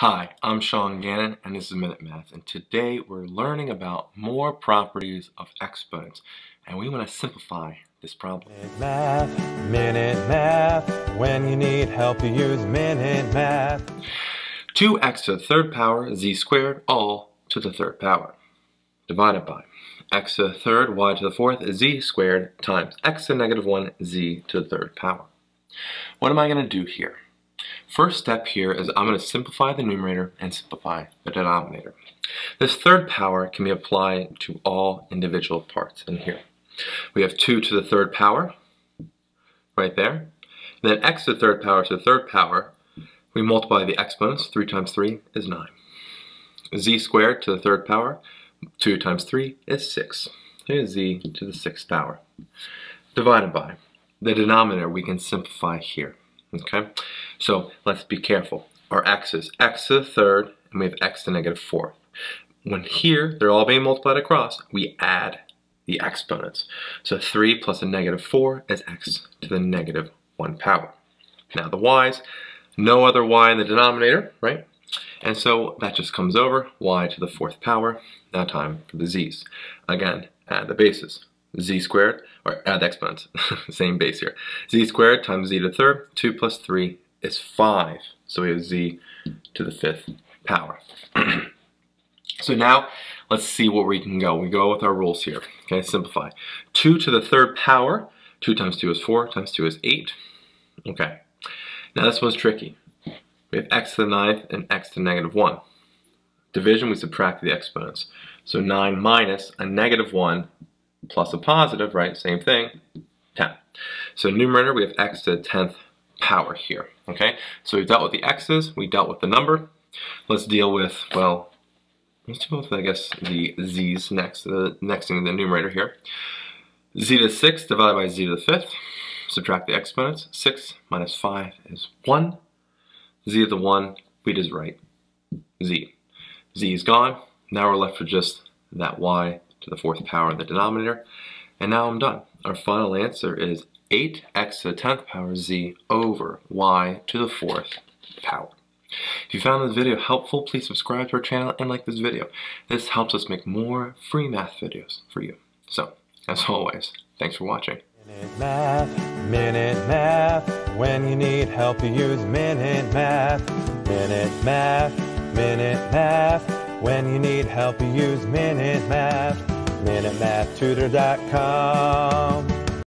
Hi, I'm Sean Gannon and this is Minute Math, and today we're learning about more properties of exponents, and we want to simplify this problem. Minute Math, when you need help you use Minute Math. 2x to the third power, z squared, all to the third power, divided by x to the third, y to the fourth, z squared, times x to the negative 1, z to the third power. What am I going to do here? First step here is I'm going to simplify the numerator and simplify the denominator. This third power can be applied to all individual parts in here. We have 2 to the third power right there. And then x to the third power, we multiply the exponents. 3 times 3 is 9. Z squared to the third power, 2 times 3 is 6. Here's z to the sixth power. Divided by the denominator, we can simplify here. Okay, so let's be careful. Our x is x to the third, and we have x to the negative fourth. When here, they're all being multiplied across, we add the exponents. So 3 plus a negative 4 is x to the negative 1 power. Now the y's, no other y in the denominator, right? And so that just comes over, y to the fourth power. Now time for the z's. Again, add the bases. Z squared, or add the exponents, same base here. Z squared times z to the third, 2 plus 3 is 5. So we have z to the fifth power. So now, let's see where we can go. We go with our rules here, okay, simplify. 2 to the third power, 2 times 2 is 4, times 2 is 8. Okay, now this one's tricky. We have x to the ninth and x to the negative 1. Division, we subtract the exponents. So 9 minus a negative 1 plus a positive, right, same thing, 10. So numerator, we have x to the 10th power here, okay? So we've dealt with the x's, we dealt with the number. Let's deal with, well, let's deal with, I guess, the z's next, the next thing in the numerator here. Z to the 6th divided by z to the 5th, subtract the exponents, 6 minus 5 is 1. Z to the 1, we just write z. Z is gone, now we're left with just that y to the fourth power in the denominator, and now I'm done. Our final answer is 8x to the 10th power z over y to the fourth power. If you found this video helpful, please subscribe to our channel and like this video. This helps us make more free math videos for you. So, as always, thanks for watching. Minute Math, when you need help you use Minute Math. Minute Math, Minute Math, when you need help you use Minute Math. MinuteMathTutor.com